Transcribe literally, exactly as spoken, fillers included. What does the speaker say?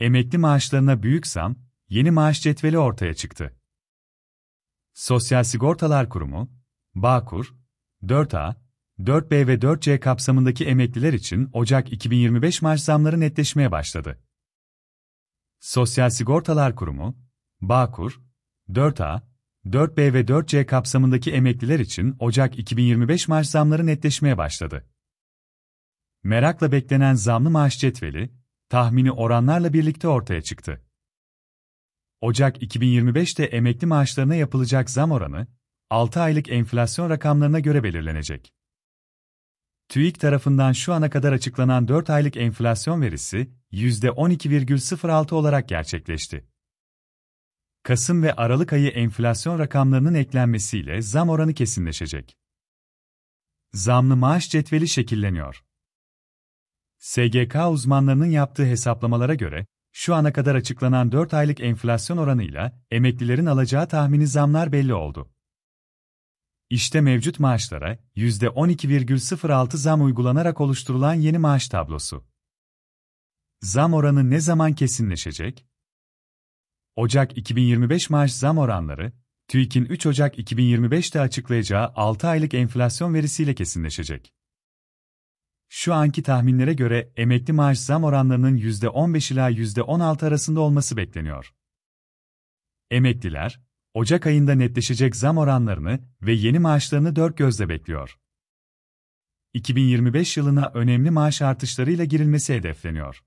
Emekli maaşlarına büyük zam, yeni maaş cetveli ortaya çıktı. Sosyal Sigortalar Kurumu, Bağkur, dört A, dört B ve dört C kapsamındaki emekliler için Ocak iki bin yirmi beş maaş zamları netleşmeye başladı. Sosyal Sigortalar Kurumu, Bağkur, dört A, dört B ve dört C kapsamındaki emekliler için Ocak iki bin yirmi beş maaş zamları netleşmeye başladı. Merakla beklenen zamlı maaş cetveli, tahmini oranlarla birlikte ortaya çıktı. Ocak iki bin yirmi beş'te emekli maaşlarına yapılacak zam oranı, altı aylık enflasyon rakamlarına göre belirlenecek. TÜİK tarafından şu ana kadar açıklanan dört aylık enflasyon verisi, yüzde on iki virgül sıfır altı olarak gerçekleşti. Kasım ve Aralık ayı enflasyon rakamlarının eklenmesiyle zam oranı kesinleşecek. Zamlı maaş cetveli şekilleniyor. S G K uzmanlarının yaptığı hesaplamalara göre, şu ana kadar açıklanan dört aylık enflasyon oranıyla emeklilerin alacağı tahmini zamlar belli oldu. İşte mevcut maaşlara yüzde on iki virgül sıfır altı zam uygulanarak oluşturulan yeni maaş tablosu. Zam oranı ne zaman kesinleşecek? Ocak iki bin yirmi beş maaş zam oranları, TÜİK'in üç Ocak iki bin yirmi beş'te açıklayacağı altı aylık enflasyon verisiyle kesinleşecek. Şu anki tahminlere göre emekli maaş zam oranlarının yüzde on beş ila yüzde on altı arasında olması bekleniyor. Emekliler, Ocak ayında netleşecek zam oranlarını ve yeni maaşlarını dört gözle bekliyor. iki bin yirmi beş yılına önemli maaş artışlarıyla girilmesi hedefleniyor.